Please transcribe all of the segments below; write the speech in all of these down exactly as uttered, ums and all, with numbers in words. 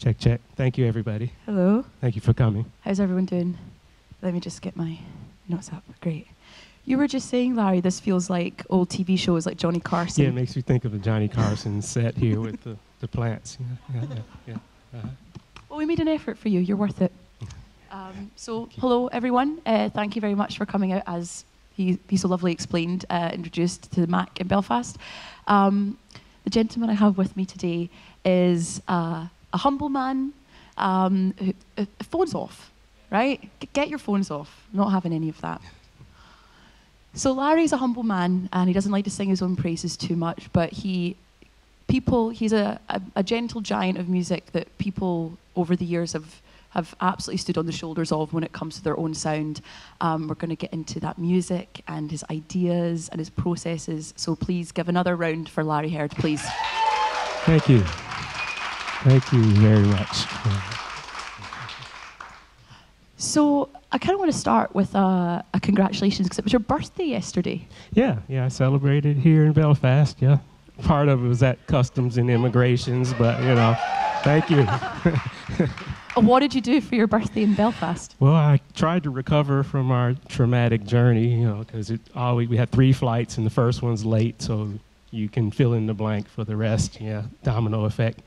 Check, check. Thank you, everybody. Hello. Thank you for coming. How's everyone doing? Let me just get my notes up. Great. You were just saying, Larry, this feels like old T V shows like Johnny Carson. Yeah, it makes me think of a Johnny Carson set here with the, the plants. Yeah, yeah, yeah, yeah. Uh-huh. Well, we made an effort for you. You're worth it. Um, so, hello, everyone. Uh, thank you very much for coming out, as he, he so lovely explained, uh, introduced to the Mac in Belfast. Um, the gentleman I have with me today is uh, a humble man um, who uh, phones off, right? G get your phones off. I'm not having any of that. So Larry's a humble man, and he doesn't like to sing his own praises too much, but he, people, he's a, a, a gentle giant of music that people over the years have, have absolutely stood on the shoulders of when it comes to their own sound. Um, we're going to get into that music and his ideas and his processes, so please give another round for Larry Heard, please. Thank you. Thank you very much. So I kind of want to start with uh, a congratulations, because it was your birthday yesterday. Yeah, yeah, I celebrated here in Belfast, yeah. Part of it was at Customs and Immigrations, but, you know, thank you. What did you do for your birthday in Belfast? Well, I tried to recover from our traumatic journey, you know, because it always, we had three flights, and the first one's late, so you can fill in the blank for the rest, yeah, domino effect.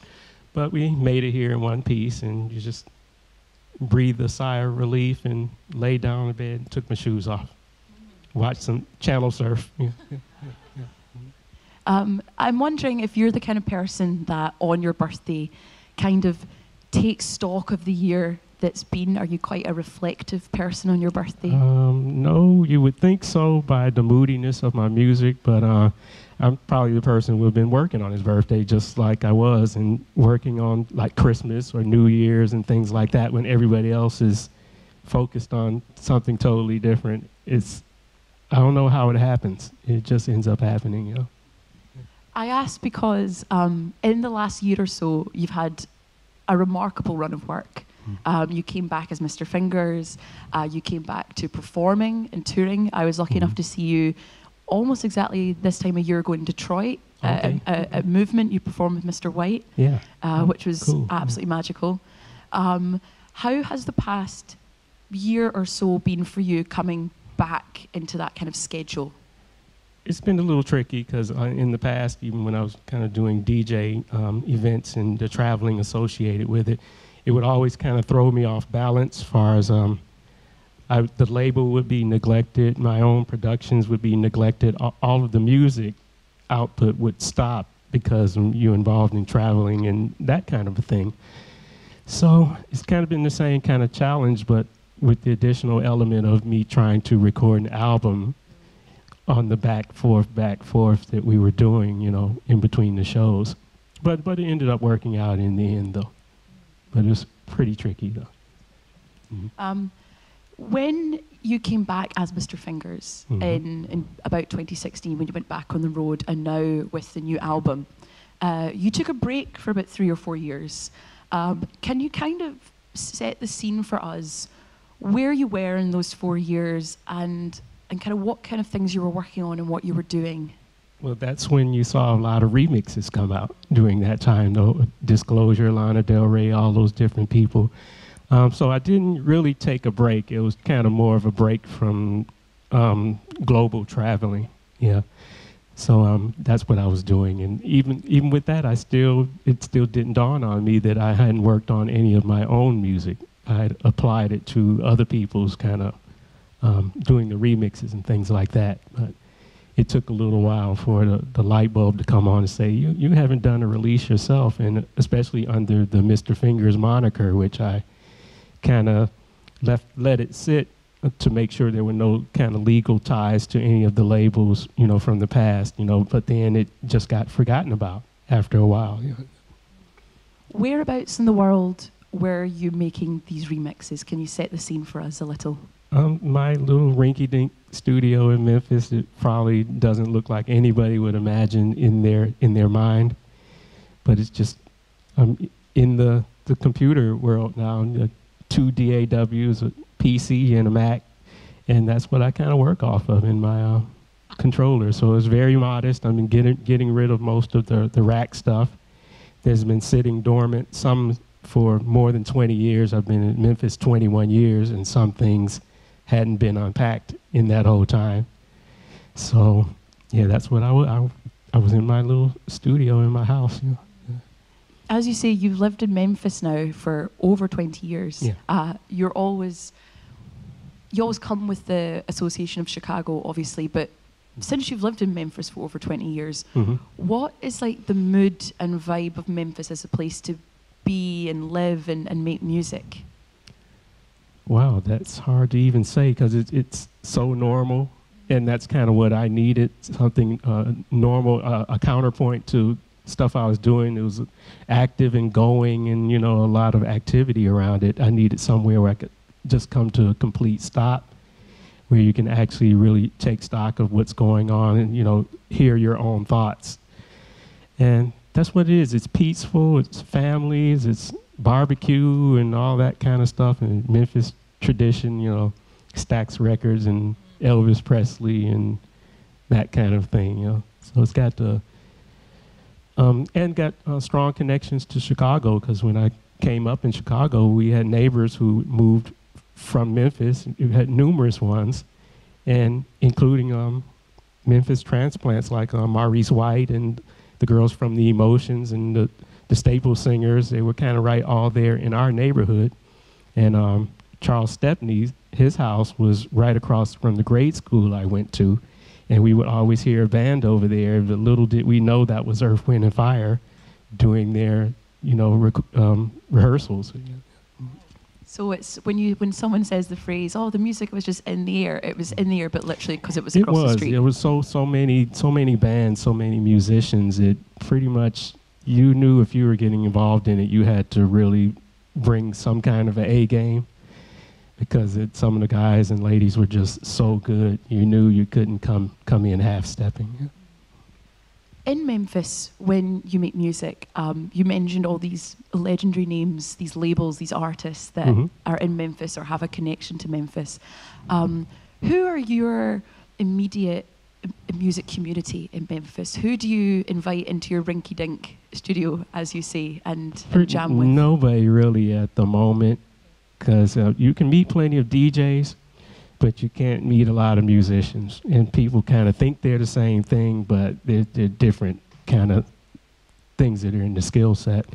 But we made it here in one piece, and you just breathe a sigh of relief and lay down on the bed, took my shoes off, watched some channel surf. Yeah, yeah, yeah. Um, I'm wondering if you're the kind of person that on your birthday kind of takes stock of the year that's been. Are you quite a reflective person on your birthday? Um, no, you would think so by the moodiness of my music, but uh, I'm probably the person who have been working on his birthday just like I was, and working on like Christmas or New Year's and things like that when everybody else is focused on something totally different. It's, I don't know how it happens. It just ends up happening, you know. I asked because um, in the last year or so, you've had a remarkable run of work. Um, you came back as Mister Fingers, uh, you came back to performing and touring. I was lucky mm-hmm. enough to see you almost exactly this time a year ago in Detroit. Okay. uh, at, at Movement, you performed with Mister White, yeah. uh, oh, which was cool. absolutely yeah. magical. Um, how has the past year or so been for you coming back into that kind of schedule? It's been a little tricky, because in the past, even when I was kind of doing D J um, events and the traveling associated with it, it would always kind of throw me off balance as far as um, I, the label would be neglected, my own productions would be neglected, all, all of the music output would stop because you're involved in traveling and that kind of a thing. So it's kind of been the same kind of challenge, but with the additional element of me trying to record an album on the back forth, back forth that we were doing, you know, in between the shows. But, but it ended up working out in the end, though. But it was pretty tricky, though. Mm-hmm. um, when you came back as Mister Fingers mm-hmm. in, in about twenty sixteen, when you went back on the road, and now with the new album, uh, you took a break for about three or four years. Um, can you kind of set the scene for us, where you were in those four years, and, and kind of what kind of things you were working on and what you were doing? Well, that's when you saw a lot of remixes come out during that time, though. Disclosure, Lana Del Rey, all those different people. Um, so I didn't really take a break. It was kind of more of a break from um, global traveling, yeah. So um, that's what I was doing. And even even with that, I still it still didn't dawn on me that I hadn't worked on any of my own music. I had applied it to other people's kind of um, doing the remixes and things like that. But it took a little while for the, the light bulb to come on and say, you, you haven't done a release yourself, and especially under the Mister Fingers moniker, which I kind of left let it sit to make sure there were no kind of legal ties to any of the labels, you know, from the past, you know, but then it just got forgotten about after a while. You know. Whereabouts in the world were you making these remixes? Can you set the scene for us a little? Um, my little rinky-dink studio in Memphis, it probably doesn't look like anybody would imagine in their in their mind, but it's just I'm in the the computer world now. Uh, two D A Ws, a P C and a Mac, and that's what I kind of work off of in my uh, controller. So it's very modest. I mean, getting getting rid of most of the the rack stuff. There's been sitting dormant. Some for more than twenty years. I've been in Memphis twenty-one years, and some things hadn't been unpacked in that whole time. So yeah, that's what I, w I, w I was in my little studio in my house. You know? Yeah. As you say, you've lived in Memphis now for over twenty years. Yeah. Uh, you're always, you always come with the association of Chicago, obviously, but since you've lived in Memphis for over twenty years, mm-hmm. what is like the mood and vibe of Memphis as a place to be and live and, and make music? Wow, that's hard to even say because it, it's so normal, and that's kind of what I needed, something uh, normal, uh, a counterpoint to stuff I was doing. It was active and going and, you know, a lot of activity around it. I needed somewhere where I could just come to a complete stop, where you can actually really take stock of what's going on and, you know, hear your own thoughts. And that's what it is. It's peaceful, it's families, it's barbecue and all that kind of stuff, and Memphis tradition, you know, Stax Records and Elvis Presley and that kind of thing, you know. So it's got the, um, and got uh, strong connections to Chicago, because when I came up in Chicago, we had neighbors who moved from Memphis. We had numerous ones, and including um, Memphis transplants like um, Maurice White and the girls from the Emotions and the, the Staple Singers. They were kind of right all there in our neighborhood. And um, Charles Stepney's, his house was right across from the grade school I went to, and we would always hear a band over there, but little did we know that was Earth, Wind and Fire doing their, you know, rec um, rehearsals. So it's when you when someone says the phrase, "Oh, the music was just in the air." It was in the air, but literally because it was across the street. It was. There was so so many so many bands, so many musicians. It pretty much, you knew if you were getting involved in it, you had to really bring some kind of an A game, because it, some of the guys and ladies were just so good. You knew you couldn't come come in half stepping. In Memphis, when you make music, um, you mentioned all these legendary names, these labels, these artists that mm-hmm. are in Memphis or have a connection to Memphis. Um, who are your immediate music community in Memphis? Who do you invite into your rinky-dink studio, as you say, and, and jam with? Nobody really at the moment, because uh, you can meet plenty of D Js, but you can't meet a lot of musicians, and people kind of think they're the same thing, but they're, they're different kind of things that are in the skill set.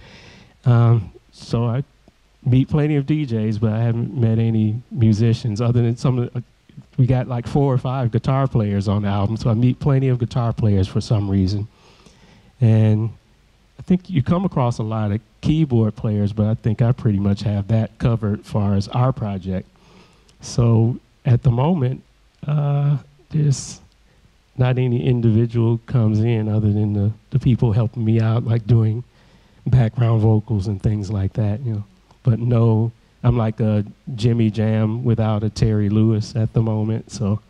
Um, so I meet plenty of D Js, but I haven't met any musicians other than some of the, uh, we got like four or five guitar players on the album, so I meet plenty of guitar players for some reason. And I think you come across a lot of keyboard players, but I think I pretty much have that covered as far as our project. So at the moment, uh, there's not any individual comes in other than the, the people helping me out, like doing background vocals and things like that, you know. But no, I'm like a Jimmy Jam without a Terry Lewis at the moment, so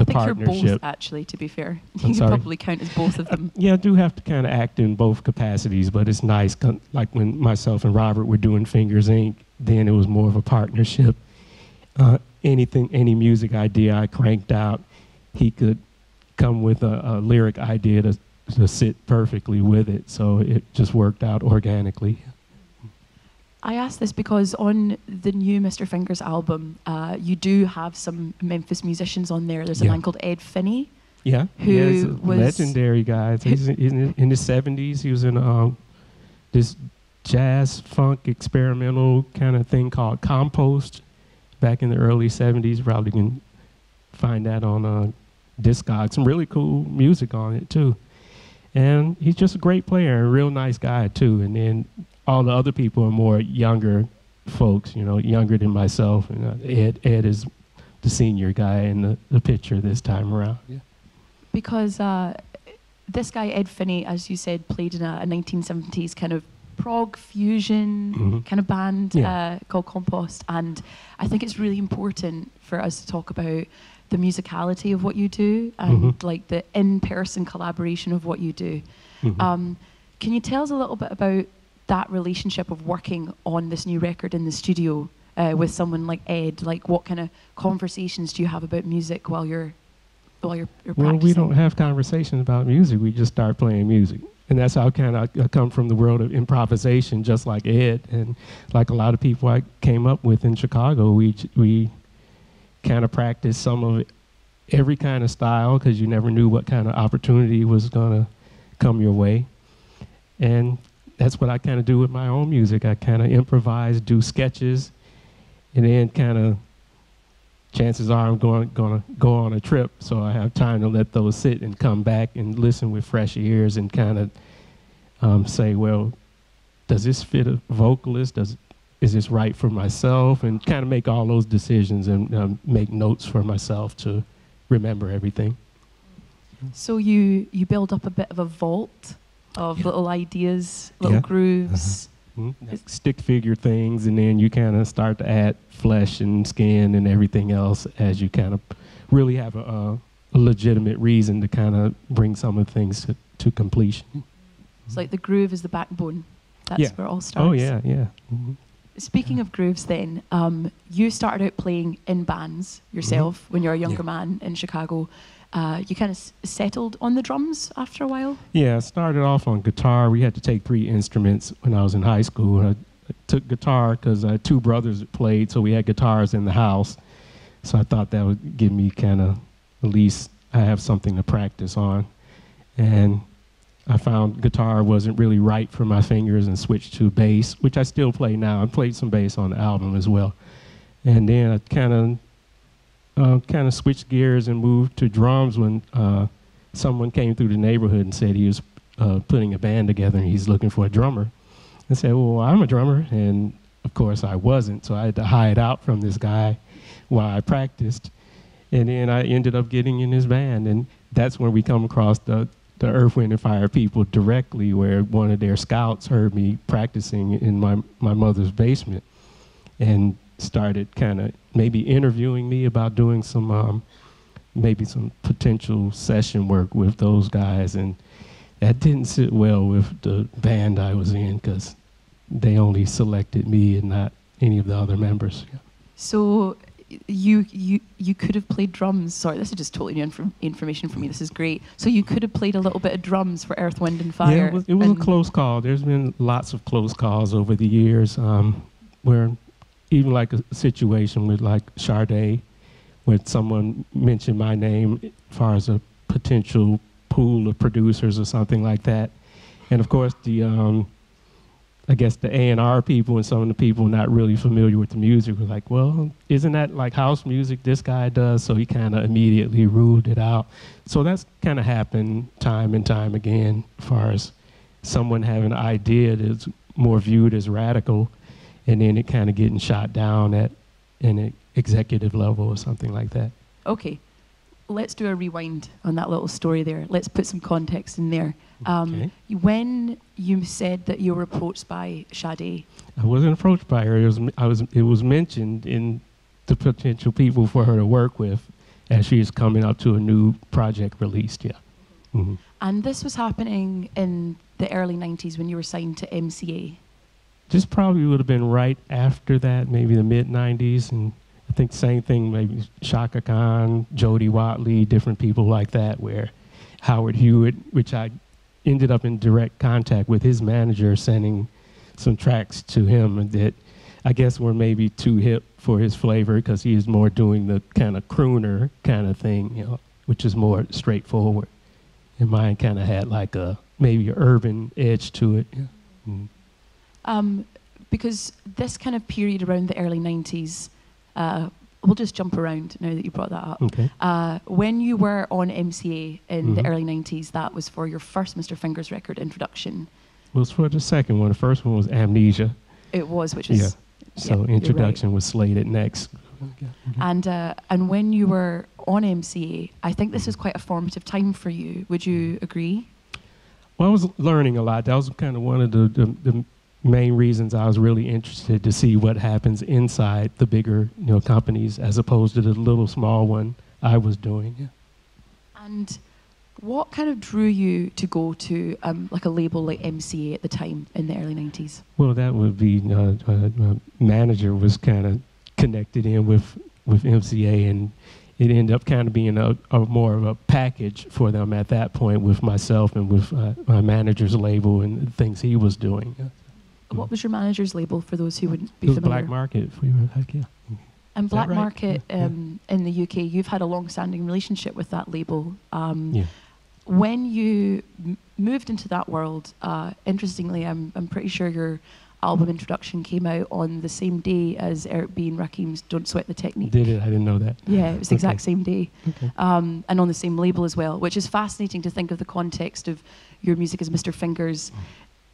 the partnership. I think you're both, actually, to be fair. I'm you sorry? Can probably count as both of them. Yeah, I do have to kind of act in both capacities, but it's nice. Like when myself and Robert were doing Fingers, Incorporated, then it was more of a partnership. Uh, anything, any music idea I cranked out, he could come with a, a lyric idea to, to sit perfectly with it. So it just worked out organically. I asked this because on the new Mister Fingers album, uh, you do have some Memphis musicians on there. There's yeah. a man called Ed Finney. Yeah, who yeah, he's a was legendary guy. He's in, in his seventies. He was in um, this jazz funk experimental kind of thing called Compost. Back in the early seventies, probably can find that on uh, Discogs. Some really cool music on it too. And he's just a great player, a real nice guy too. And then all the other people are more younger folks, you know, younger than myself. And uh, Ed, Ed is the senior guy in the, the picture this time around. Yeah. Because uh, this guy, Ed Finney, as you said, played in a, a nineteen seventies kind of prog fusion mm-hmm. kind of band yeah. uh, called Compost, and I think it's really important for us to talk about the musicality of what you do and mm-hmm. like the in-person collaboration of what you do. Mm-hmm. Um, can you tell us a little bit about that relationship of working on this new record in the studio uh, with someone like Ed? Like, what kind of conversations do you have about music while you're while you're, you're well, practicing? We don't have conversations about music. We just start playing music. And that's how kind of I come from the world of improvisation, just like Ed. And like a lot of people I came up with in Chicago, we, we kind of practiced some of it, every kind of style, because you never knew what kind of opportunity was going to come your way. And that's what I kind of do with my own music. I kind of improvise, do sketches, and then kind of chances are I'm going, going to go on a trip, so I have time to let those sit and come back and listen with fresh ears and kind of um, say, well, does this fit a vocalist? Does, is this right for myself? And kind of make all those decisions and um, make notes for myself to remember everything. So you, you build up a bit of a vault of yeah. little ideas, little yeah. grooves. Uh-huh. mm-hmm. Like stick figure things, and then you kind of start to add flesh and skin and everything else as you kind of really have a, a legitimate reason to kind of bring some of the things to, to completion. It's mm-hmm. so like the groove is the backbone. That's yeah. where it all starts. Oh yeah, yeah. Mm-hmm. Speaking yeah. of grooves then, um, you started out playing in bands yourself mm-hmm. when you were a younger yeah. man in Chicago. Uh, you kind of s settled on the drums after a while? Yeah, I started off on guitar. We had to take three instruments when I was in high school. And I, I took guitar because I had two brothers that played, so we had guitars in the house. So I thought that would give me kind of, at least I have something to practice on. And I found guitar wasn't really right for my fingers and switched to bass, which I still play now. I played some bass on the album as well. And then I kind of Uh, kind of switched gears and moved to drums when uh, someone came through the neighborhood and said he was uh, putting a band together and he's looking for a drummer. I said, well, I'm a drummer, and of course I wasn't, so I had to hide out from this guy while I practiced. And then I ended up getting in his band, and that's when we come across the, the Earth, Wind and Fire people directly, where one of their scouts heard me practicing in my, my mother's basement and started kind of maybe interviewing me about doing some, um, maybe some potential session work with those guys. And that didn't sit well with the band I was in, because they only selected me and not any of the other members. Yeah. So you, you, you could have played drums. Sorry, this is just totally new inf information for me. This is great. So you could have played a little bit of drums for Earth, Wind and Fire. Yeah, it was, it was a close call. There's been lots of close calls over the years um, where even like a situation with like Sade, where someone mentioned my name as far as a potential pool of producers or something like that. And of course the, um, I guess the A and R people and some of the people not really familiar with the music were like, well, isn't that like house music this guy does? So he kind of immediately ruled it out. So that's kind of happened time and time again, as far as someone having an idea that's more viewed as radical, and then it kind of getting shot down at an executive level or something like that. Okay, let's do a rewind on that little story there. Let's put some context in there. Um, okay. When you said that you were approached by Sade. I wasn't approached by her. It was, I was, it was mentioned in the potential people for her to work with as she is coming up to a new project released, yeah. Mm-hmm. And this was happening in the early nineties when you were signed to M C A. This probably would have been right after that, maybe the mid nineties, and I think same thing, maybe Chaka Khan, Jody Watley, different people like that, where Howard Hewitt, which I ended up in direct contact with his manager, sending some tracks to him that I guess were maybe too hip for his flavor, because he is more doing the kind of crooner kind of thing, you know, which is more straightforward. And mine kind of had like a, maybe an urban edge to it. Yeah. Mm. Um, because this kind of period around the early nineties, uh, we'll just jump around now that you brought that up. Okay. Uh, when you were on M C A in mm-hmm. the early nineties, that was for your first Mister Fingers record, Introduction. It was for the second one. The first one was Amnesia. It was, which is... Yeah. So yeah, Introduction right. was slated next. Okay. And, uh, and when you were on M C A, I think this was quite a formative time for you. Would you agree? Well, I was learning a lot. That was kind of one of the... the, the main reasons I was really interested to see what happens inside the bigger, you know, companies as opposed to the little small one I was doing. Yeah. And what kind of drew you to go to um, like a label like M C A at the time in the early nineties? Well, that would be uh, uh, my manager was kind of connected in with with M C A, and it ended up kind of being a, a more of a package for them at that point with myself and with uh, my manager's label and things he was doing. What was your manager's label for those who wouldn't be it was familiar? Black Market. For you, heck yeah. And Black right? Market um, yeah. in the U K, you've had a long-standing relationship with that label. Um, yeah. When you m moved into that world, uh, interestingly, I'm, I'm pretty sure your album Introduction came out on the same day as Eric B and Rakim's Don't Sweat the Technique. Did it? I didn't know that. Yeah, it was the okay. exact same day. Okay. Um, and on the same label as well, which is fascinating to think of the context of your music as Mister Fingers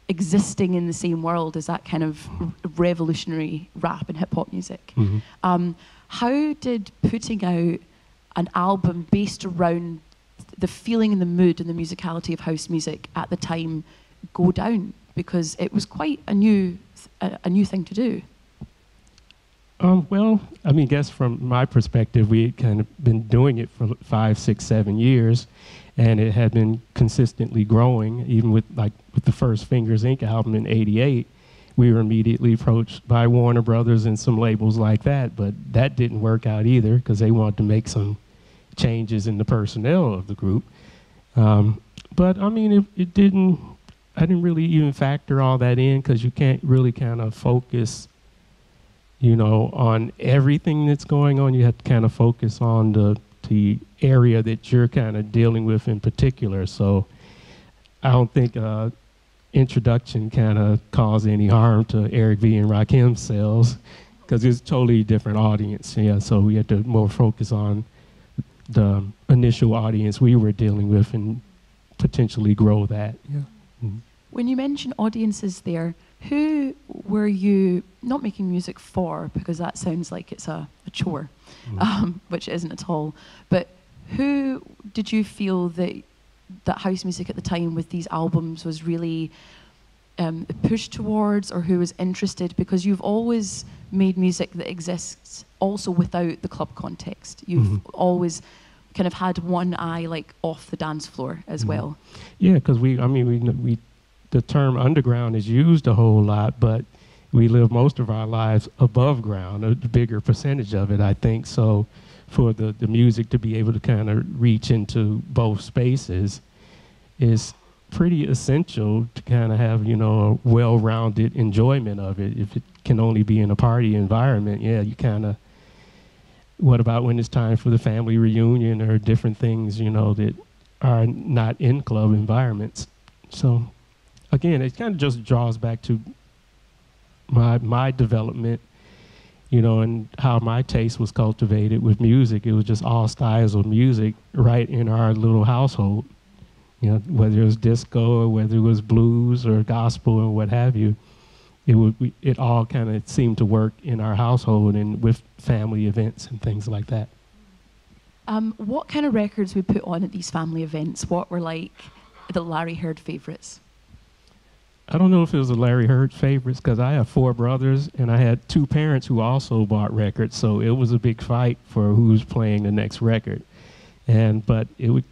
existing in the same world as that kind of revolutionary rap and hip-hop music. Mm-hmm. Um, how did putting out an album based around the feeling and the mood and the musicality of house music at the time go down? Because it was quite a new, a, a new thing to do. Um, well, I mean, I guess from my perspective, we had kind of been doing it for five, six, seven years, and it had been consistently growing. Even with like with the first Fingers, Incorporated album in eighty-eight, we were immediately approached by Warner Brothers and some labels like that, but that didn't work out either because they wanted to make some changes in the personnel of the group. Um, but I mean, it, it didn't, I didn't really even factor all that in because you can't really kind of focus, you know, on everything that's going on. You have to kind of focus on the, the area that you're kind of dealing with in particular. So I don't think uh, Introduction kind of caused any harm to Eric B and Rakim's sales because it's a totally different audience. Yeah, so we had to more focus on the initial audience we were dealing with and potentially grow that. Yeah. Mm-hmm. When you mention audiences there, who were you not making music for? Because that sounds like it's a, a chore, mm. um, which it isn't at all. But who did you feel that that house music at the time with these albums was really um, pushed towards, or who was interested? Because you've always made music that exists also without the club context. You've mm-hmm. always kind of had one eye like off the dance floor as mm-hmm. well. Yeah, because we, I mean, we we. the term underground is used a whole lot, but we live most of our lives above ground, a bigger percentage of it, I think. So for the, the music to be able to kind of reach into both spaces is pretty essential to kind of have, you know, a well-rounded enjoyment of it. If it can only be in a party environment, yeah, you kind of, what about when it's time for the family reunion or different things, you know, that are not in club environments? So again, it kind of just draws back to my my development, you know, and how my taste was cultivated with music. It was just all styles of music right in our little household, you know, whether it was disco or whether it was blues or gospel or what have you. It would we, it all kind of seemed to work in our household and with family events and things like that. Um, what kind of records we put on at these family events? What were like the Larry Heard favorites? I don't know if it was a Larry Heard favorites because I have four brothers and I had two parents who also bought records, so it was a big fight for who's playing the next record. And but it would,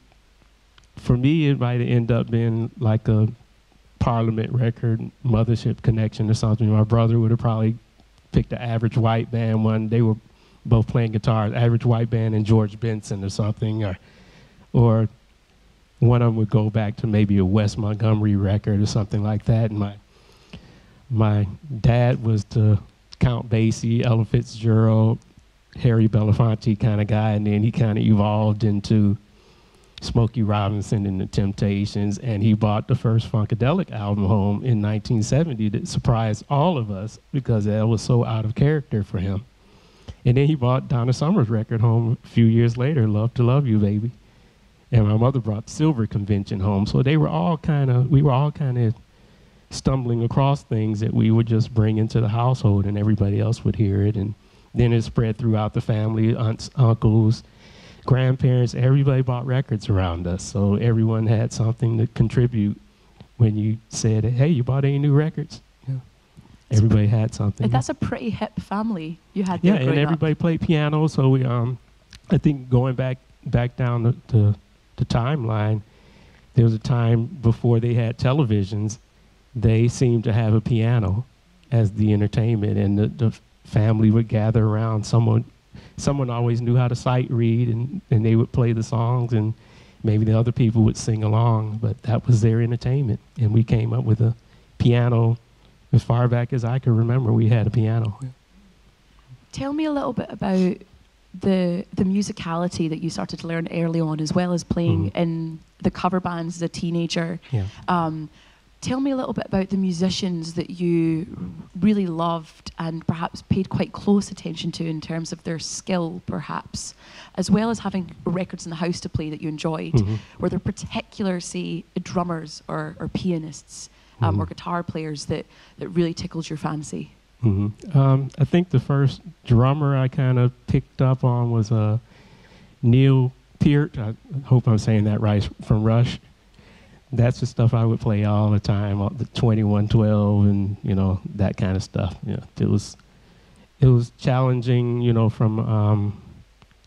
for me, it might end up being like a Parliament record, Mothership Connection or something. My brother would have probably picked the Average White Band one. They were both playing guitars, Average White Band and George Benson or something, or or. One of them would go back to maybe a West Montgomery record or something like that. And my my dad was the Count Basie, Ella Fitzgerald, Harry Belafonte kind of guy. And then he kind of evolved into Smokey Robinson and the Temptations. And he bought the first Funkadelic album home in nineteen seventy that surprised all of us because that was so out of character for him. And then he bought Donna Summer's record home a few years later, Love to Love You, Baby. And my mother brought Silver Convention home. So they were all kind of, we were all kind of stumbling across things that we would just bring into the household and everybody else would hear it. And then it spread throughout the family, aunts, uncles, grandparents, everybody bought records around us. So everyone had something to contribute when you said, hey, you bought any new records? Yeah. Everybody had something. That's a pretty hip family you had there. Yeah, and everybody up. played piano. So we, um, I think going back, back down the, the the timeline, there was a time before they had televisions, they seemed to have a piano as the entertainment, and the, the family would gather around someone someone always knew how to sight read, and, and they would play the songs, and maybe the other people would sing along, but that was their entertainment. And we came up with a piano. As far back as I can remember, we had a piano. Tell me a little bit about the the musicality that you started to learn early on, as well as playing mm. in the cover bands as a teenager. Yeah. Um, tell me a little bit about the musicians that you really loved and perhaps paid quite close attention to in terms of their skill, perhaps, as well as having records in the house to play that you enjoyed. Mm-hmm. Were there particular, say, drummers or, or pianists um, mm-hmm. or guitar players that, that really tickled your fancy? Mm-hmm. Um, I think the first drummer I kind of picked up on was uh, Neil Peart. I hope I'm saying that right, from Rush. That's the stuff I would play all the time, all the twenty-one twelve and, you know, that kind of stuff. Yeah, it was, it was challenging, you know, from um,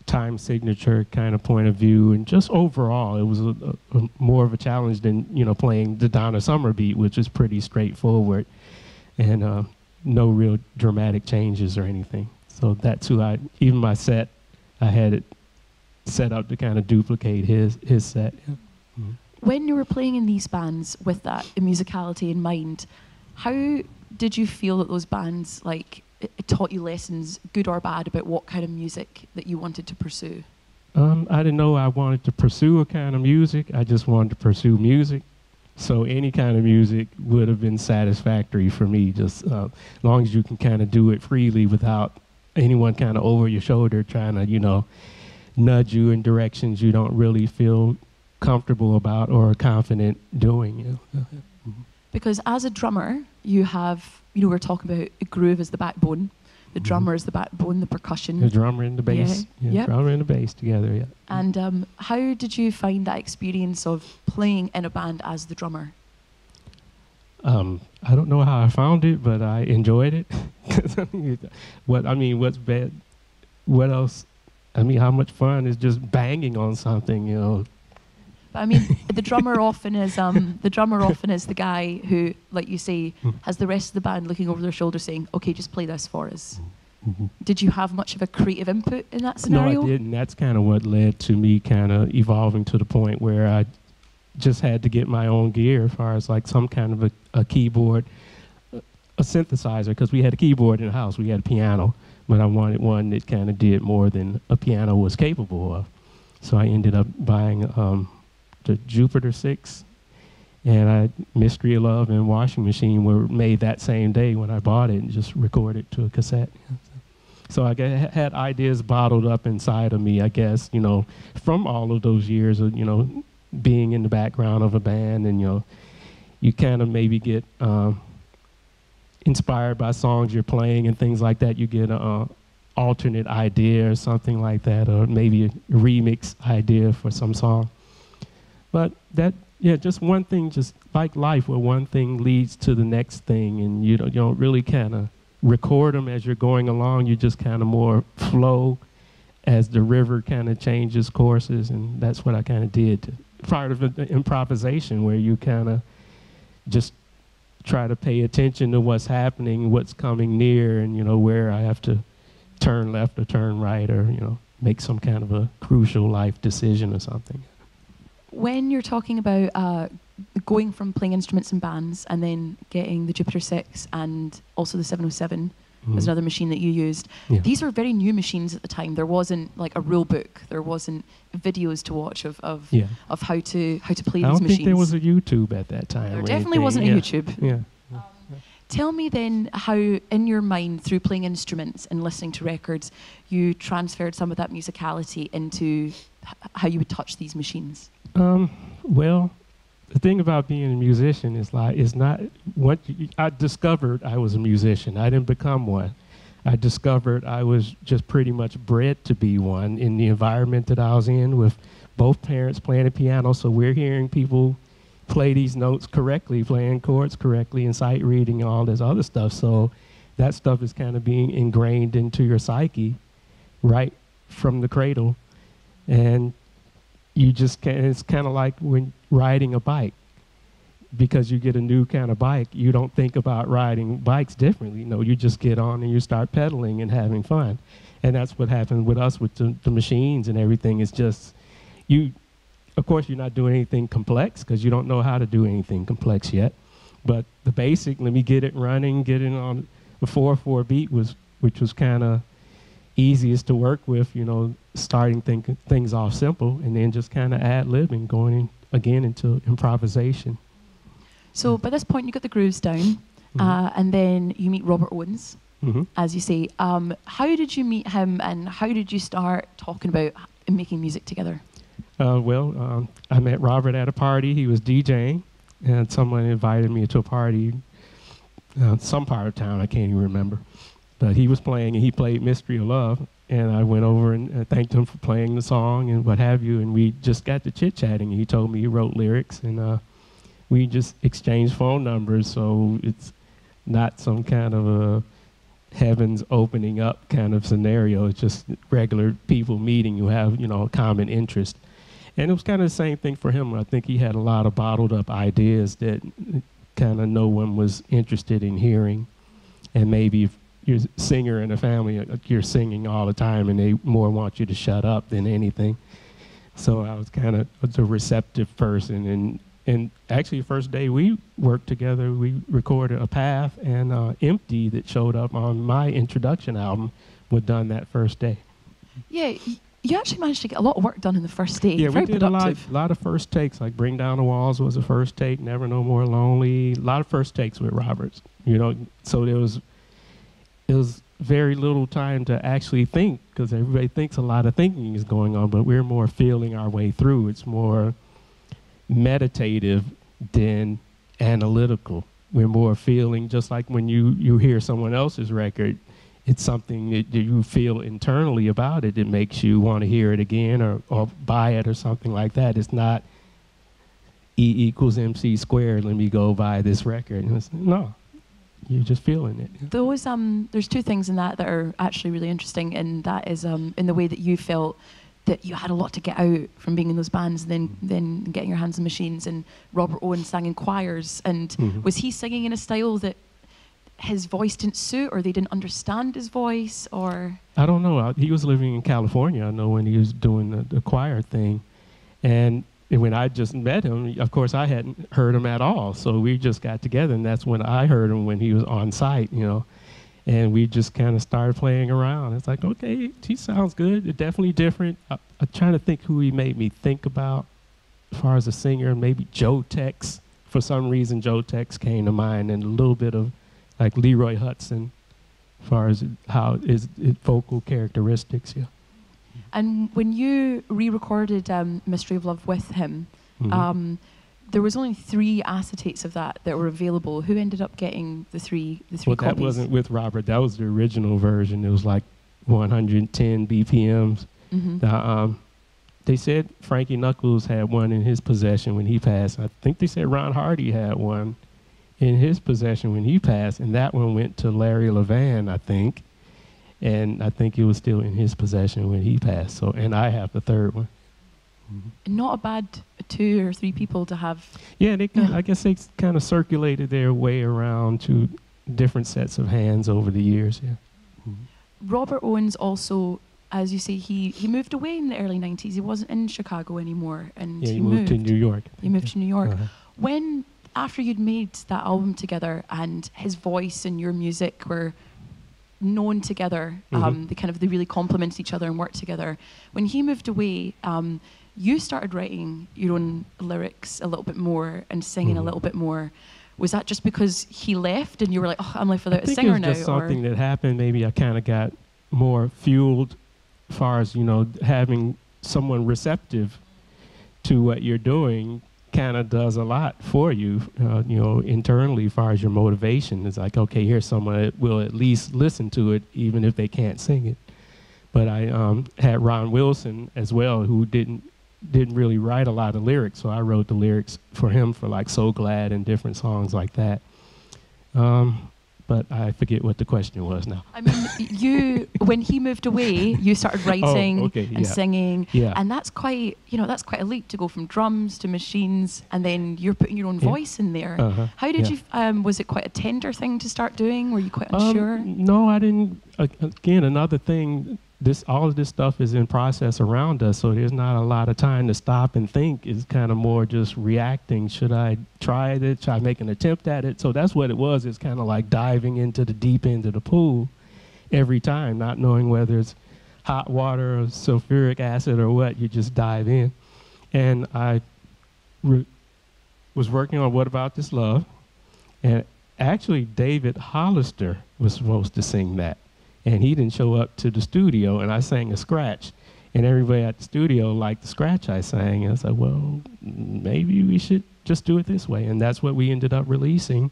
time signature kind of point of view, and just overall, it was a, a, a more of a challenge than, you know, playing the Donna Summer beat, which is pretty straightforward, and uh, no real dramatic changes or anything. So that's who I, even my set, I had it set up to kind of duplicate his his set. Yeah. Mm-hmm. When you were playing in these bands with that musicality in mind, how did you feel that those bands, like, it, it taught you lessons, good or bad, about what kind of music that you wanted to pursue? Um, I didn't know I wanted to pursue a kind of music. I just wanted to pursue music. So any kind of music would have been satisfactory for me, just uh, as long as you can kind of do it freely without anyone kind of over your shoulder trying to, you know, nudge you in directions you don't really feel comfortable about or confident doing. You know. Mm-hmm. Because as a drummer, you have, you know, we're talking about a groove as the backbone, the mm-hmm. drummer is the backbone, the percussion. The drummer and the bass. Yeah, yeah, yep. Drummer and the bass together, yeah. And um, how did you find that experience of playing in a band as the drummer? Um, I don't know how I found it, but I enjoyed it. 'Cause I mean, what, I mean, what's bad, what else, I mean, how much fun is just banging on something, you know? But I mean, the drummer often is um, the drummer often is the guy who, like you say, has the rest of the band looking over their shoulder, saying, "Okay, just play this for us." Mm-hmm. Did you have much of a creative input in that scenario? No, I didn't. That's kind of what led to me kind of evolving to the point where I just had to get my own gear, as far as like some kind of a, a keyboard, a synthesizer, because we had a keyboard in the house. We had a piano, but I wanted one that kind of did more than a piano was capable of. So I ended up buying. Um, the Jupiter six, and I, Mystery of Love and Washing Machine were made that same day when I bought it, and just recorded to a cassette. So I got, had ideas bottled up inside of me, I guess, you know, from all of those years of, you know, being in the background of a band, and, you know, you kind of maybe get um, inspired by songs you're playing and things like that. You get a uh, alternate idea or something like that, or maybe a remix idea for some song. But that, yeah, just one thing, just like life, where one thing leads to the next thing, and you don't, you don't really kind of record them as you're going along. You just kind of more flow as the river kind of changes courses, and that's what I kind of did. Part of improvisation, where you kind of just try to pay attention to what's happening, what's coming near, and, you know, where I have to turn left or turn right, or, you know, make some kind of a crucial life decision or something. When you're talking about uh, going from playing instruments in bands and then getting the Jupiter six and also the seven oh seven mm-hmm. as another machine that you used, yeah. These were very new machines at the time. There wasn't like a rule book. There wasn't videos to watch of of, yeah. of how to how to play I these machines. I don't think there was a YouTube at that time. There definitely anything. wasn't yeah. a YouTube. Yeah. Yeah. Um, yeah. Tell me then how, in your mind, through playing instruments and listening to records, you transferred some of that musicality into h how you would touch these machines. Um, well, the thing about being a musician is like, it's not what you, I discovered I was a musician. I didn't become one. I discovered I was just pretty much bred to be one in the environment that I was in, with both parents playing the piano. So we're hearing people play these notes correctly, playing chords correctly, and sight reading and all this other stuff. So that stuff is kind of being ingrained into your psyche right from the cradle. And you just can't, it's kind of like when riding a bike. because you get a new kind of bike, you don't think about riding bikes differently. No, you just get on and you start pedaling and having fun. And that's what happened with us with the, the machines and everything. It's just, you, of course, you're not doing anything complex because you don't know how to do anything complex yet. But the basic, let me get it running, get it on the four four beat, was, which was kind of easiest to work with, you know, starting think, things off simple and then just kind of ad-libbing, going in, again into improvisation. So by this point, you got the grooves down, mm-hmm. uh, and then you meet Robert Owens, mm-hmm. as you say. Um, how did you meet him, and how did you start talking about making music together? Uh, well, um, I met Robert at a party. He was DJing, and someone invited me to a party, uh, some part of town, I can't even remember. But he was playing, and he played Mystery of Love, and I went over and uh, thanked him for playing the song and what have you, and we just got to chit-chatting. He told me he wrote lyrics, and uh, we just exchanged phone numbers, so it's not some kind of a heavens opening up kind of scenario. It's just regular people meeting who have, you know, a common interest. And it was kind of the same thing for him. I think he had a lot of bottled up ideas that kind of no one was interested in hearing. And maybe if you're a singer in a family, you're singing all the time and they more want you to shut up than anything. So I was kind of a receptive person. And And actually, the first day we worked together, we recorded a Path and uh, Empty that showed up on my Introduction album, was done that first day. Yeah, you actually managed to get a lot of work done in the first day. Yeah, Very we did productive. a lot, lot of first takes, like Bring Down the Walls was the first take, Never No More Lonely, a lot of first takes with Roberts, you know. So there was, it was very little time to actually think, because everybody thinks a lot of thinking is going on, but we're more feeling our way through. It's more meditative than analytical. We're more feeling, just like when you, you hear someone else's record, it's something that you feel internally about it that makes you want to hear it again or, or buy it or something like that. It's not E equals M C squared, let me go buy this record. And it's, no, you're just feeling it. Those, um, there's two things in that that are actually really interesting, and that is um, in the way that you felt that you had a lot to get out from being in those bands, and then mm-hmm. then getting your hands on machines. And Robert Owens sang in choirs, and mm-hmm. was he singing in a style that his voice didn't suit, or they didn't understand his voice, or? I don't know. I, he was living in California, I know, when he was doing the, the choir thing. And when I just met him, of course, I hadn't heard him at all. So we just got together, and that's when I heard him, when he was on site, you know. And we just kind of started playing around. It's like, okay, he sounds good. It's definitely different. I, I'm trying to think who he made me think about as far as a singer. Maybe Joe Tex. For some reason, Joe Tex came to mind, and a little bit of like Leroy Hudson as far as how his, his vocal characteristics. Yeah. And when you re-recorded um, Mystery of Love with him, mm-hmm. um, there was only three acetates of that that were available. Who ended up getting the three the three well, copies? Well, that wasn't with Robert. That was the original version. It was like one hundred ten B P Ms. Mm-hmm. the, um, they said Frankie Knuckles had one in his possession when he passed. I think they said Ron Hardy had one in his possession when he passed, and that one went to Larry Levan, I think. And I think it was still in his possession when he passed. So, and I have the third one. Not a bad two or three people to have. Yeah, they kinda, I guess they kind of circulated their way around to different sets of hands over the years. Yeah. Mm-hmm. Robert Owens also, as you say, he, he moved away in the early nineties. He wasn't in Chicago anymore, and yeah, he, he moved, moved to New York. He moved yeah. to New York. Uh-huh. When, after you'd made that album together, and his voice and your music were known together, mm-hmm. um, they kind of they really complemented each other and worked together. When he moved away, um, you started writing your own lyrics a little bit more and singing mm-hmm. a little bit more. Was that just because he left and you were like, oh, I'm left without I a think singer it was now? Just something that happened. Maybe I kind of got more fueled as far as, you know, having someone receptive to what you're doing kind of does a lot for you, uh, you know, internally as far as your motivation. It's like, okay, here's someone that will at least listen to it even if they can't sing it. But I um, had Ron Wilson as well, who didn't didn't really write a lot of lyrics, so I wrote the lyrics for him for like So Glad and different songs like that. Um, but I forget what the question was now. I mean, you, when he moved away, you started writing oh, okay, and yeah. singing, yeah. and that's quite, you know, that's quite a leap to go from drums to machines, and then you're putting your own yeah. voice in there. Uh-huh. How did yeah. you, um, was it quite a tender thing to start doing? Were you quite unsure? Um, no, I didn't, uh, again, another thing, this, all of this stuff is in process around us, so there's not a lot of time to stop and think. It's kind of more just reacting. Should I try it? Should I make an attempt at it? So that's what it was. It's kind of like diving into the deep end of the pool every time, not knowing whether it's hot water or sulfuric acid or what. You just dive in. And I re- was working on What About This Love, and actually David Hollister was supposed to sing that. And he didn't show up to the studio, and I sang a scratch. And everybody at the studio liked the scratch I sang. And I was like, well, maybe we should just do it this way. And that's what we ended up releasing.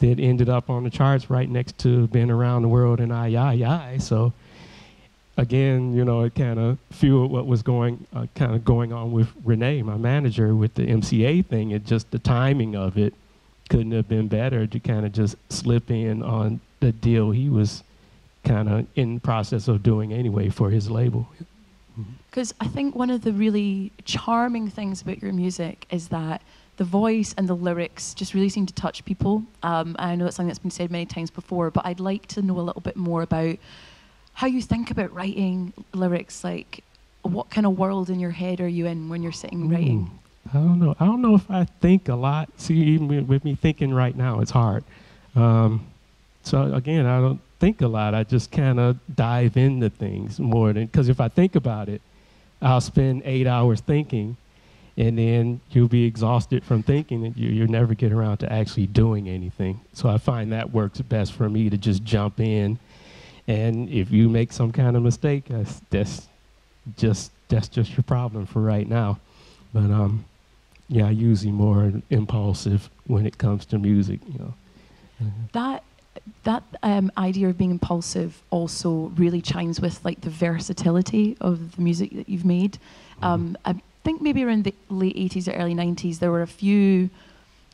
That ended up on the charts right next to Been Around the World and I, I, I. So again, you know, it kind of fueled what was going, uh, kind of going on with Renee, my manager, with the M C A thing. It just, the timing of it couldn't have been better to kind of just slip in on the deal he was kind of in process of doing anyway for his label. Because I think one of the really charming things about your music is that the voice and the lyrics just really seem to touch people. Um, I know that's something that's been said many times before, but I'd like to know a little bit more about how you think about writing lyrics. Like, what kind of world in your head are you in when you're sitting mm, writing? I don't know. I don't know if I think a lot. See, even with me thinking right now, it's hard. Um, so again, I don't think a lot. I just kind of dive into things more than, because if I think about it, I'll spend eight hours thinking, and then you'll be exhausted from thinking, and you, you'll never get around to actually doing anything. So I find that works best for me to just jump in, and if you make some kind of mistake, that's, that's just that's just your problem for right now. But um, yeah, I'm usually more impulsive when it comes to music. You know, mm-hmm. that. That um, idea of being impulsive also really chimes with like the versatility of the music that you've made. Um, I think maybe around the late eighties or early nineties, there were a few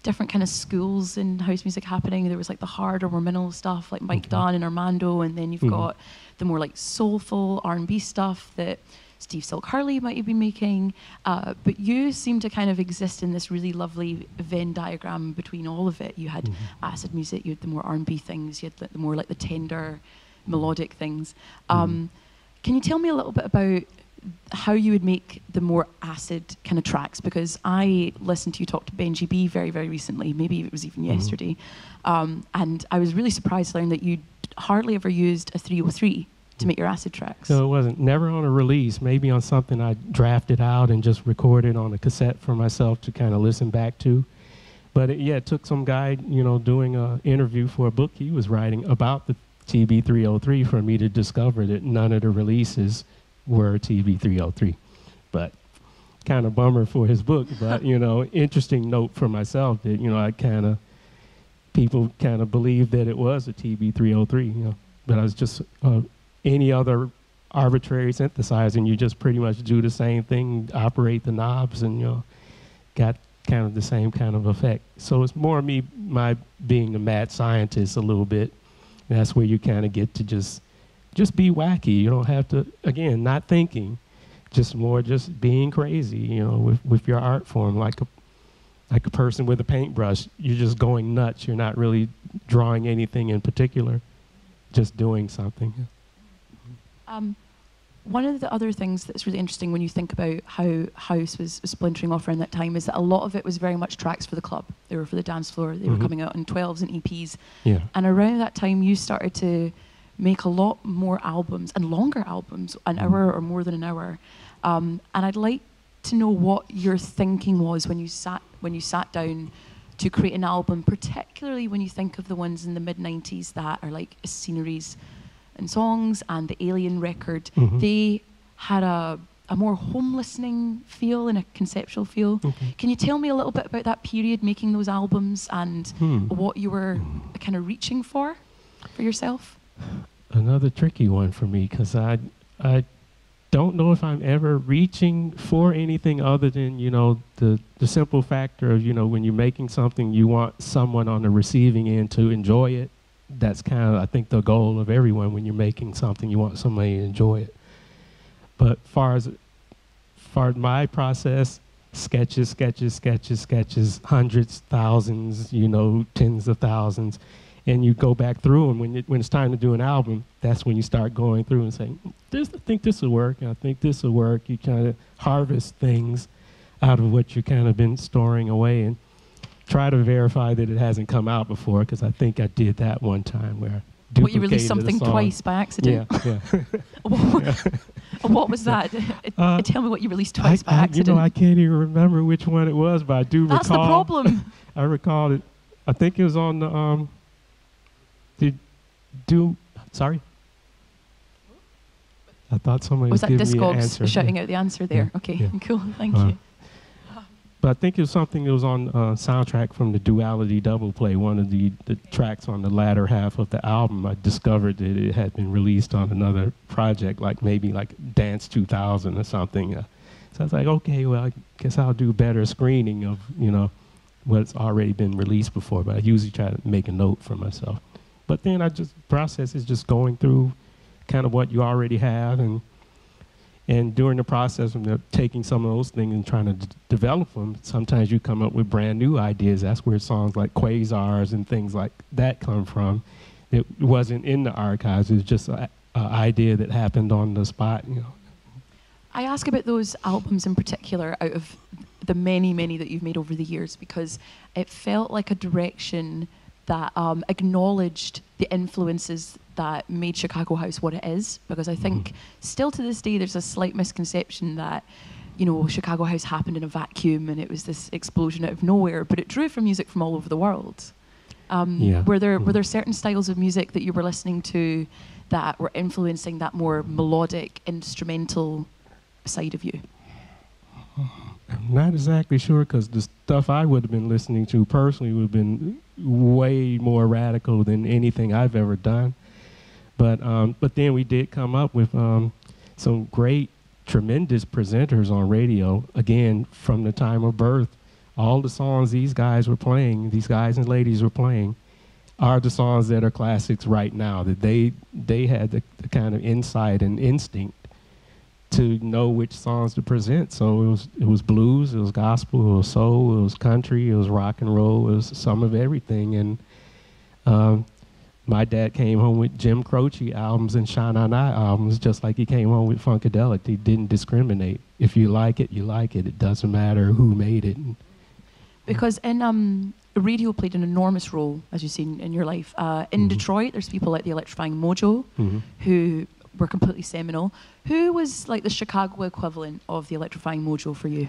different kind of schools in house music happening. There was like the harder, more minimal stuff like Mike okay. Dunn and Armando, and then you've mm. got the more like soulful R and B stuff that Steve Silk Hurley might have been making. Uh, but you seem to kind of exist in this really lovely Venn diagram between all of it. You had mm-hmm. acid music, you had the more R and B things, you had the more like the tender, melodic things. Um, mm-hmm. Can you tell me a little bit about how you would make the more acid kind of tracks? Because I listened to you talk to Benji B very, very recently, maybe it was even mm-hmm. yesterday. Um, and I was really surprised to learn that you hardly ever used a three oh three to make your acid tracks. So it wasn't, never on a release, maybe on something I drafted out and just recorded on a cassette for myself to kind of listen back to. But it, yeah, it took some guy, you know, doing an interview for a book he was writing about the T B three oh three for me to discover that none of the releases were T B three oh three. But kind of bummer for his book, but you know, interesting note for myself that, you know, I kind of, people kind of believed that it was a T B three oh three, you know, but I was just, uh, any other arbitrary synthesizer, and you just pretty much do the same thing, operate the knobs, and you know, got kind of the same kind of effect. So it's more me, my being a mad scientist a little bit. And that's where you kind of get to just, just be wacky. You don't have to, again, not thinking, just more just being crazy. You know, with with your art form, like a, like a person with a paintbrush. You're just going nuts. You're not really drawing anything in particular, just doing something. Yeah. Um, one of the other things that's really interesting when you think about how house was splintering off around that time is that a lot of it was very much tracks for the club. They were for the dance floor. They mm-hmm. were coming out in twelves and E Ps. Yeah. And around that time, you started to make a lot more albums and longer albums, an mm-hmm. hour or more than an hour. Um, and I'd like to know what your thinking was when you sat when you sat down to create an album, particularly when you think of the ones in the mid nineties that are like sceneries and songs and the Alien record. Mm-hmm. They had a, a more home listening feel and a conceptual feel. Mm-hmm. Can you tell me a little bit about that period making those albums and hmm. what you were kind of reaching for for yourself? Another tricky one for me, because I I don't know if I'm ever reaching for anything other than, you know, the, the simple factor of, you know, when you're making something, you want someone on the receiving end to enjoy it that's kind of, I think, the goal of everyone when you're making something. You want somebody to enjoy it. But far as far as my process, sketches, sketches, sketches, sketches, hundreds, thousands, you know, tens of thousands. And you go back through, and when, it, when it's time to do an album, that's when you start going through and saying, this, I think this will work, and I think this will work. You kind of harvest things out of what you've kind of been storing away and try to verify that it hasn't come out before, because I think I did that one time where I duplicated What, you released something twice by accident? Yeah, yeah. what, yeah. What was that? Uh, Tell me what you released twice I, by I, accident. You know, I can't even remember which one it was, but I do That's recall. That's the problem. I recall it. I think it was on the... Um, Did do sorry? I thought somebody was, was that giving Discogs me an answer. Shouting yeah. out the answer there? Yeah. Okay, yeah. Cool. Thank uh, you. But I think it was something that was on uh, soundtrack from the Duality Double Play, one of the the tracks on the latter half of the album. I discovered that it had been released on another project, like maybe like Dance two thousand or something. Uh, so I was like, okay, well, I guess I'll do better screening of you know what's already been released before. But I usually try to make a note for myself. But then I just, process is just going through kind of what you already have, and and during the process of taking some of those things and trying to d develop them, sometimes you come up with brand new ideas. That's where songs like Quasars and things like that come from. It wasn't in the archives, it was just an idea that happened on the spot, you know. I ask about those albums in particular out of the many, many that you've made over the years, because it felt like a direction that um, acknowledged the influences that made Chicago House what it is, because I think mm-hmm. still to this day there's a slight misconception that, you know, Chicago House happened in a vacuum and it was this explosion out of nowhere, but it drew from music from all over the world. Um, yeah. Were there mm-hmm. were there certain styles of music that you were listening to that were influencing that more melodic, instrumental side of you? I'm not exactly sure, because the stuff I would have been listening to personally would have been way more radical than anything I've ever done. But um, but then we did come up with um, some great, tremendous presenters on radio, again, from the time of birth. All the songs these guys were playing, these guys and ladies were playing, are the songs that are classics right now, that they, they had the, the kind of insight and instinct to know which songs to present. So it was, it was blues, it was gospel, it was soul, it was country, it was rock and roll, it was some of everything. And um, my dad came home with Jim Croce albums and Sha-Na-Na albums, just like he came home with Funkadelic. He didn't discriminate. If you like it, you like it. It doesn't matter who made it. Because in, um, radio played an enormous role, as you've seen in your life. Uh, in mm-hmm. Detroit, there's people like the Electrifying Mojo, mm-hmm. who were completely seminal. Who was like the Chicago equivalent of the Electrifying Mojo for you?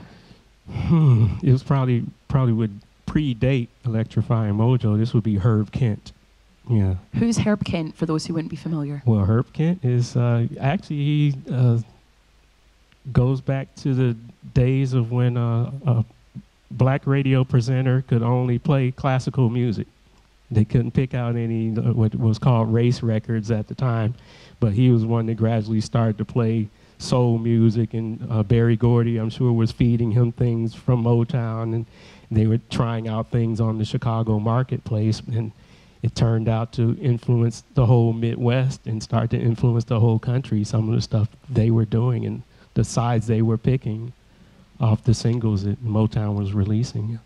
Hmm. It was probably probably would predate Electrifying Mojo. This would be Herb Kent. Yeah. Who's Herb Kent for those who wouldn't be familiar? Well, Herb Kent is uh, actually he uh, goes back to the days of when uh, a black radio presenter could only play classical music. They couldn't pick out any uh, what was called race records at the time, but he was one that gradually started to play soul music, and uh, Barry Gordy, I'm sure, was feeding him things from Motown, and they were trying out things on the Chicago marketplace, and it turned out to influence the whole Midwest and start to influence the whole country, some of the stuff they were doing and the sides they were picking off the singles that Motown was releasing.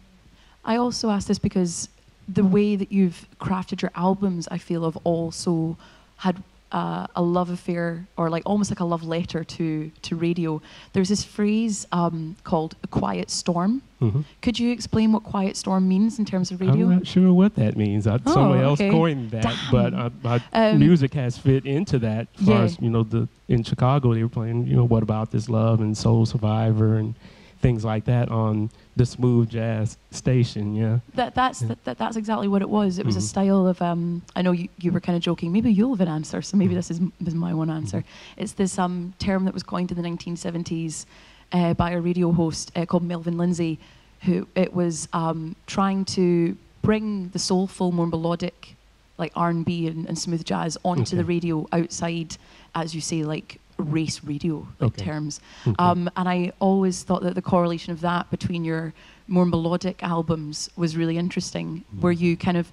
I also asked this because the way that you've crafted your albums, I feel, have also had uh, a love affair, or like almost like a love letter to to radio. There's this phrase um, called a quiet storm. Mm-hmm. Could you explain what quiet storm means in terms of radio? I'm not sure what that means. I, oh, somebody else okay. coined that, Damn. but uh, my um, music has fit into that. As far yeah. as, you know, the in Chicago they were playing, you know, What About This Love and Soul Survivor and things like that on the smooth jazz station, yeah. That, that's, yeah. That, that's exactly what it was. It was mm-hmm. a style of, um, I know you, you were kind of joking, maybe you'll have an answer, so maybe mm-hmm. this, is, this is my one answer. Mm-hmm. It's this um, term that was coined in the nineteen seventies uh, by a radio host uh, called Melvin Lindsay, who it was um, trying to bring the soulful, more melodic, like R and B and, and smooth jazz onto okay. the radio outside, as you say, like race radio like okay. terms. Okay. Um, and I always thought that the correlation of that between your more melodic albums was really interesting. Mm. Were you kind of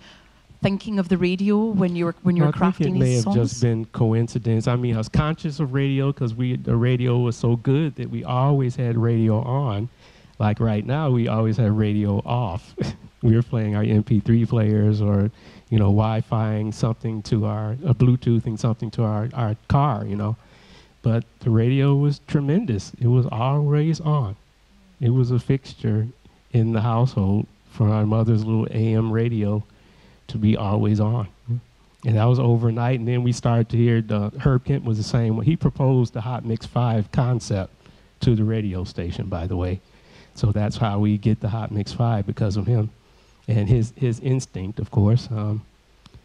thinking of the radio when you were when you were crafting these songs? I think it may have just been coincidence. I mean, I was conscious of radio because we the radio was so good that we always had radio on. Like right now, we always have radio off. We were playing our M P three players, or you know, Wi-Fiing something to our uh, Bluetoothing something to our our car, you know. But the radio was tremendous. It was always on. It was a fixture in the household for our mother's little A M radio to be always on. Mm-hmm. And that was overnight, and then we started to hear, the, Herb Kent was the same. He proposed the Hot Mix five concept to the radio station, by the way. So that's how we get the Hot Mix five, because of him. And his, his instinct, of course. Um,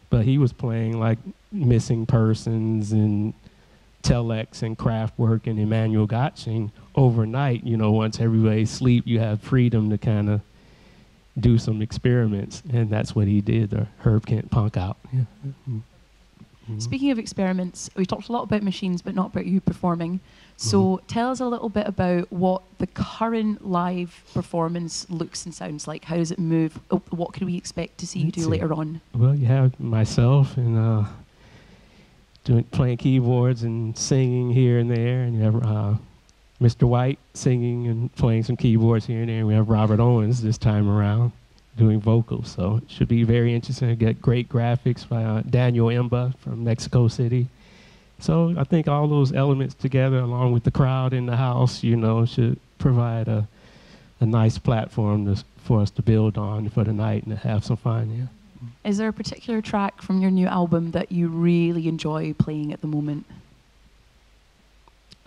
but he was playing like Missing Persons and Telex and Kraftwerk and Immanuel Gottsching overnight. You know, once everybody's asleep, you have freedom to kind of do some experiments, and that's what he did, the Herb Kent punk out. Yeah. Mm-hmm. Speaking of experiments, we talked a lot about machines, but not about you performing. So mm-hmm. tell us a little bit about what the current live performance looks and sounds like. How does it move? What can we expect to see Let's you do see. later on? Well, you have myself and uh, doing playing keyboards and singing here and there, and you have uh, Mister White singing and playing some keyboards here and there. We have Robert Owens this time around doing vocals, so it should be very interesting. Get great graphics by uh, Daniel Emba from Mexico City. So I think all those elements together, along with the crowd in the house, you know, should provide a, a nice platform to, for us to build on for the night and to have some fun, yeah. Is there a particular track from your new album that you really enjoy playing at the moment?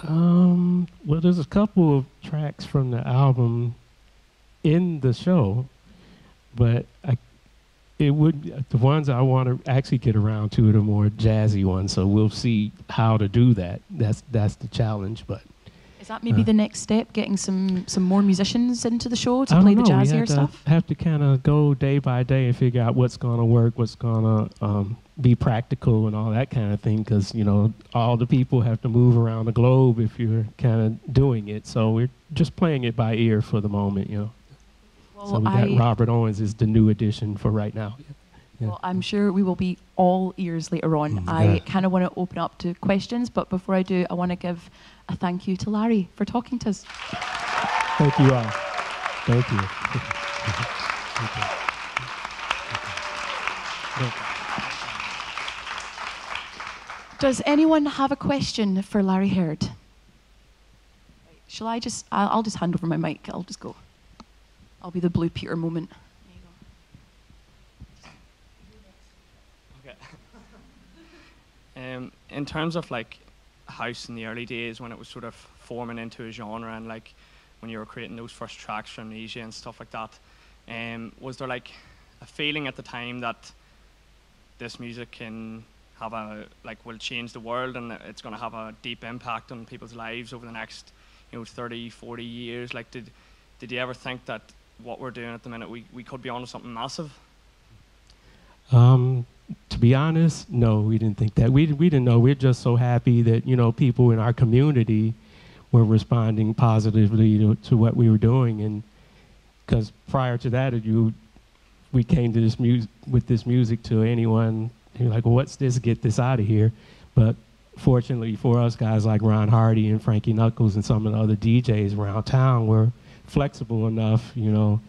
Um, well, there's a couple of tracks from the album in the show, but I, it would the ones I want to actually get around to are the more jazzy ones. So we'll see how to do that. That's that's the challenge. But is that maybe uh, the next step? Getting some some more musicians into the show to I play the jazzier stuff. Have to kind of go day by day and figure out what's gonna work, what's gonna um, be practical, and all that kind of thing. Because you know all the people have to move around the globe if you're kind of doing it. So we're just playing it by ear for the moment, you know. So we got I Robert Owens is the new addition for right now. Yeah. Well, I'm sure we will be all ears later on. Mm, I yeah. kind of want to open up to questions, but before I do, I want to give a thank you to Larry for talking to us. Thank you all. Thank you. Thank you. Thank you. Does anyone have a question for Larry Heard? Shall I just, I'll just hand over my mic. I'll just go. I'll be the Blue Peter moment. There you go. Okay. um, in terms of like house in the early days when it was sort of forming into a genre, and like when you were creating those first tracks from Amnesia and stuff like that, um, was there like a feeling at the time that this music can have a like will change the world and it's going to have a deep impact on people's lives over the next you know thirty, forty years? Like, did did you ever think that what we're doing at the minute, we, we could be onto something massive? Um, to be honest, no, we didn't think that. We, we didn't know. We're just so happy that, you know, people in our community were responding positively to, to what we were doing. And because prior to that, you, we came to this music with this music to anyone, and you're like, well, what's this? Get this out of here. But fortunately for us, guys like Ron Hardy and Frankie Knuckles and some of the other D Js around town were flexible enough, you know,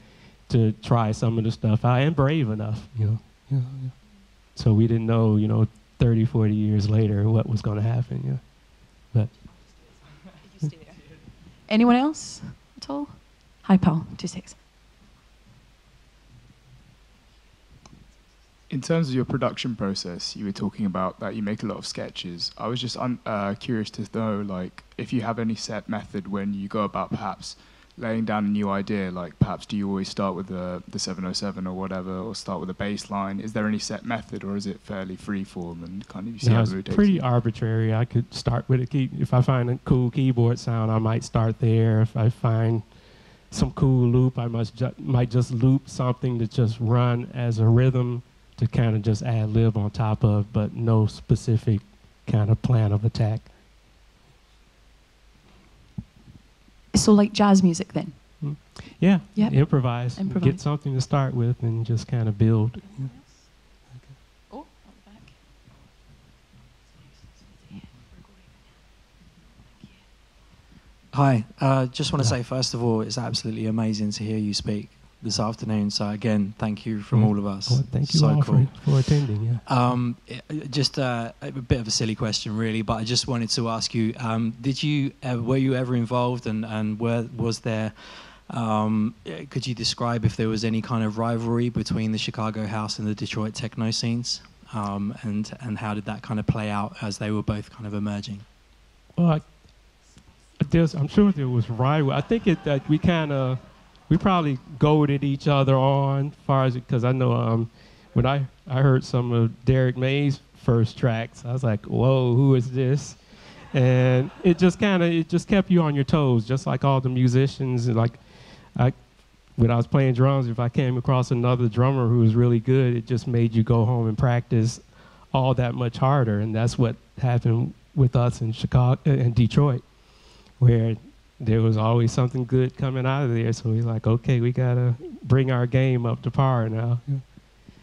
to try some of the stuff. I am brave enough, you know. Yeah, yeah. So we didn't know, you know, thirty, forty years later what was going to happen, yeah. But you stay there. Anyone else at all? Hi, Paul, two six. In terms of your production process, you were talking about that you make a lot of sketches. I was just un uh, curious to know, like, if you have any set method when you go about perhaps laying down a new idea, like perhaps do you always start with the, the seven oh seven or whatever, or start with a bass line? Is there any set method, or is it fairly freeform and kind of you see no, how it's rotates pretty it? Arbitrary. I could start with a key. If I find a cool keyboard sound, I might start there. If I find some cool loop, I must ju might just loop something to just run as a rhythm to kind of just ad-lib on top of, but no specific kind of plan of attack. So like jazz music then? Mm. Yeah, yep. improvise. improvise, get something to start with and just kind of build. Yeah. Okay. Hi, uh, just want to say first of all, it's absolutely amazing to hear you speak this afternoon. So again, thank you from mm. all of us. Well, thank you so all cool. for, for attending. Yeah. Um, it, just uh, a bit of a silly question, really, but I just wanted to ask you: um, Did you uh, were you ever involved, and and were, was there? Um, could you describe if there was any kind of rivalry between the Chicago house and the Detroit techno scenes, um, and and how did that kind of play out as they were both kind of emerging? Well, I, there's, I'm sure there was rivalry. I think it that we kind of. We probably goaded each other on, far as because I know um, when I, I heard some of Derek May's first tracks, I was like, whoa, who is this? And it just kind of it just kept you on your toes, just like all the musicians. And like I, when I was playing drums, if I came across another drummer who was really good, it just made you go home and practice all that much harder. And that's what happened with us in Chicago and Detroit, where there was always something good coming out of there, so we're like, okay, we gotta bring our game up to par now. Yeah.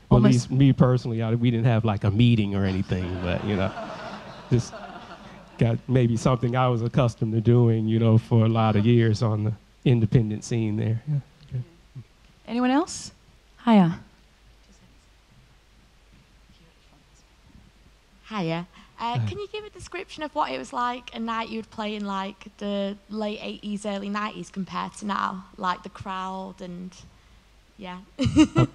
Well, at least me personally, I, we didn't have like a meeting or anything, but you know, just got maybe something I was accustomed to doing, you know, for a lot of years on the independent scene there. Yeah. Yeah. Anyone else? Hiya. Hiya. Uh, can you give a description of what it was like a night you'd play in like the late eighties, early nineties compared to now? Like the crowd and, yeah. uh,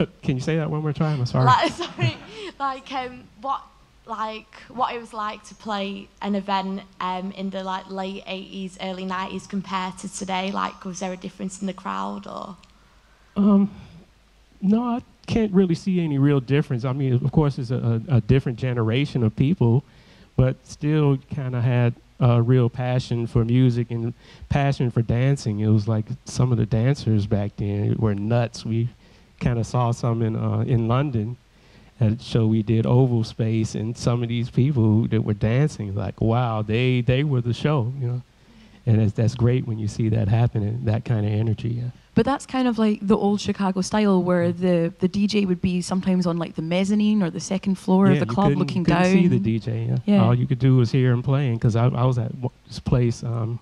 uh, can you say that one more time? I'm sorry. Like, sorry. like, um, what, like what it was like to play an event um, in the like late eighties, early nineties compared to today? Like, was there a difference in the crowd or? Um, no, I can't really see any real difference. I mean, of course, it's a, a, a different generation of people, but still kind of had a real passion for music and passion for dancing. It was like some of the dancers back then were nuts. We kind of saw some in, uh, in London at a show we did, Oval Space, and some of these people that were dancing, like, wow, they, they were the show, you know? And it's, that's great when you see that happening, that kind of energy, yeah. But that's kind of like the old Chicago style where the, the D J would be sometimes on like the mezzanine or the second floor yeah, of the club looking down. Yeah, you couldn't see the D J, yeah. yeah. All you could do was hear him playing, because I, I was at this place, um,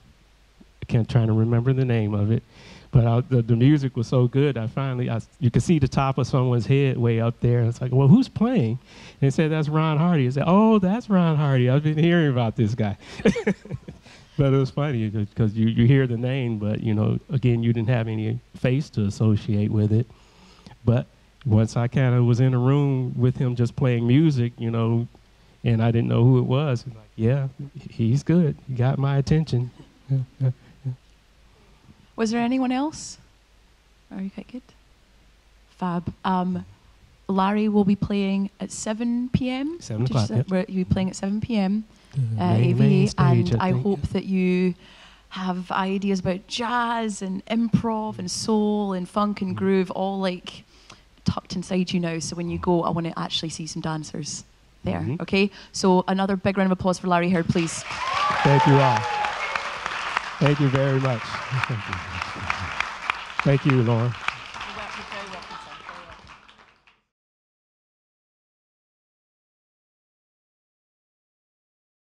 I can't try to remember the name of it, but I, the, the music was so good, I finally, I, you could see the top of someone's head way up there, and it's like, well, who's playing? And they said, that's Ron Hardy. I said, oh, that's Ron Hardy. I've been hearing about this guy. But it was funny because you, you hear the name, but you know, again, you didn't have any face to associate with it. But once I kind of was in a room with him just playing music, you know, and I didn't know who it was, like, yeah, he's good. He got my attention. Yeah, yeah, yeah. Was there anyone else? Are you quite good? Fab. Um, Larry will be playing at seven p m seven o'clock, yep. You'll be playing at seven p m Uh, main, A V A, main stage, and I, I hope that you have ideas about jazz and improv and soul and funk and groove all like tucked inside you now, so when you go I want to actually see some dancers there. Mm-hmm. Okay, so another big round of applause for Larry Heard, please. Thank you all. Thank you very much. Thank you, Lauren.